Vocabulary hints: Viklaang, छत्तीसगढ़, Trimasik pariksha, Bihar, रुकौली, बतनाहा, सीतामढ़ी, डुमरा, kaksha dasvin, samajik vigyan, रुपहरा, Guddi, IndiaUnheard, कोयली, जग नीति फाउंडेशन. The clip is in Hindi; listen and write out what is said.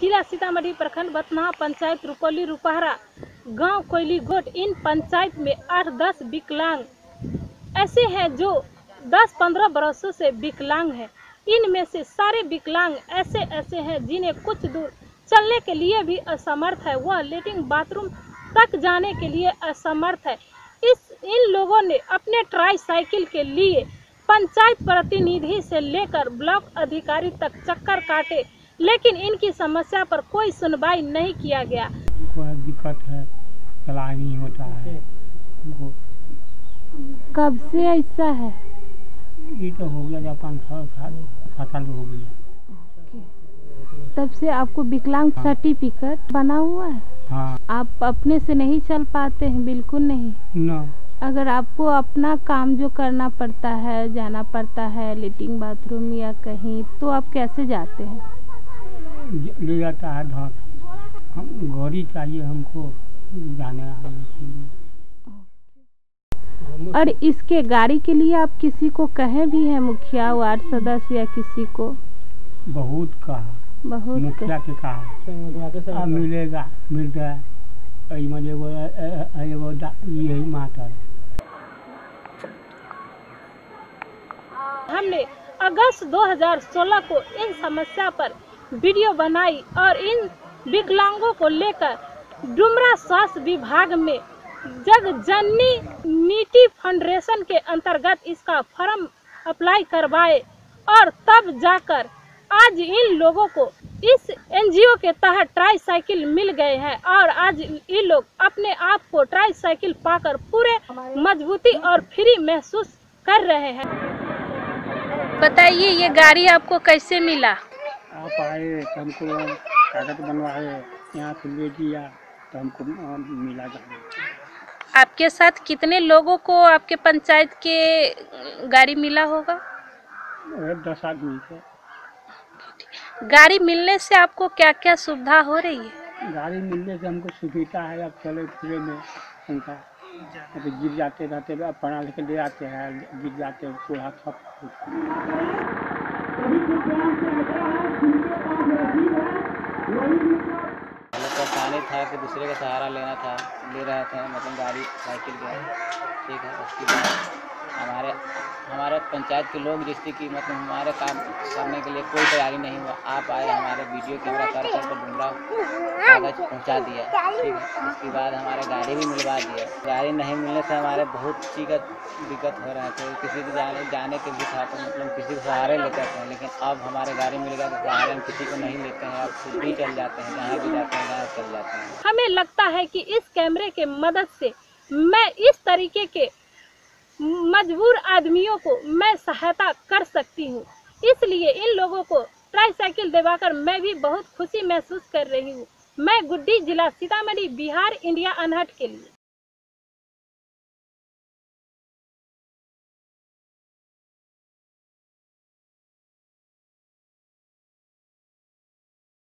जिला सीतामढ़ी, प्रखंड बतनाहा, पंचायत रुकौली, रुपहरा, गांव कोयली गोट। इन पंचायत में 8-10 विकलांग ऐसे हैं जो 10-15 वर्षों से विकलांग हैं। इनमें से सारे विकलांग ऐसे हैं जिन्हें कुछ दूर चलने के लिए भी असमर्थ है, वह लेट्रिन बाथरूम तक जाने के लिए असमर्थ है। इन लोगों ने अपने ट्राई साइकिल के लिए पंचायत प्रतिनिधि से लेकर ब्लॉक अधिकारी तक चक्कर काटे, लेकिन इनकी समस्या पर कोई सुनवाई नहीं किया गया। कोई दिक्कत है, चला नहीं होता है। कब से ऐसा है? ये तो हो गया 5-6 साल हो गया। तब से आपको विकलांग सर्टिफिकेट बना हुआ है? हाँ। आप अपने से नहीं चल पाते हैं? बिल्कुल नहीं ना। अगर आपको अपना काम जो करना पड़ता है, जाना पड़ता है लेट्रिन बाथरूम या कहीं, तो आप कैसे जाते हैं? ले जाता है ढांक। हम गौरी चाहिए हमको जाने आने के लिए। और इसके गाड़ी के लिए आप किसी को कहे भी हैं? मुखिया, वार्ड सदस्य या किसी को? बहुत कहा, बहुत मुखिया के कहा। मिलेगा मिलता यही माता है। हमने अगस्त 2016 को इन समस्या पर वीडियो बनाई और इन विकलांगों को लेकर डुमरा स्वास्थ्य विभाग में जग नीति फाउंडेशन के अंतर्गत इसका फॉर्म अप्लाई करवाए और तब जाकर आज इन लोगों को इस एनजीओ के तहत ट्राई साइकिल मिल गए हैं और आज ये लोग अपने आप को ट्राई साइकिल पाकर पूरे मजबूती और फ्री महसूस कर रहे हैं। बताइए, ये गाड़ी आपको कैसे मिला? आप आए तो हमको कागज बनवाए, यहाँ पे ले दिया तो हमको मिला। आपके साथ कितने लोगों को आपके पंचायत के गाड़ी मिला होगा? 10 आदमी को। गाड़ी मिलने से आपको क्या क्या सुविधा हो रही है? गाड़ी मिलने से हमको सुविधा है, आप चले फिरे में उनका तो गिर जाते रहते, पढ़ा लिख ले आते हैं, गिर जाते हैं पूरा सब। परेशानी था कि दूसरे का सहारा लेना था, ले रहे थे, मतलब गाड़ी साइकिल जो है ठीक है। उसके बाद हमारे पंचायत के लोग जिससे कि मतलब हमारे काम करने के लिए कोई तैयारी नहीं हुआ। आप आए, हमारे वीडियो कैमरा कर डुमरा कागज पहुँचा दिया, ठीक है। उसके बाद हमारे गाड़ी भी मिलवा दिया। गाड़ी नहीं मिलने से हमारे बहुत सी का दिक्कत हो रहा था, किसी के जाने के भी था तो मतलब किसी को सहारे लेते थे, लेकिन अब हमारे गाड़ी मिल गया तो सहारे हम किसी को नहीं लेते हैं, अब खुद भी चल जाते हैं, जहाँ भी जाते हैं वहाँ चल जाते हैं। हमें लगता है कि इस कैमरे के मदद से मैं इस तरीके के मजबूर आदमियों को मैं सहायता कर सकती हूँ, इसलिए इन लोगों को ट्राई साइकिल दिलाकर मैं भी बहुत खुशी महसूस कर रही हूँ। मैं गुड्डी, जिला सीतामढ़ी, बिहार, इंडिया अनहर्ड के लिए।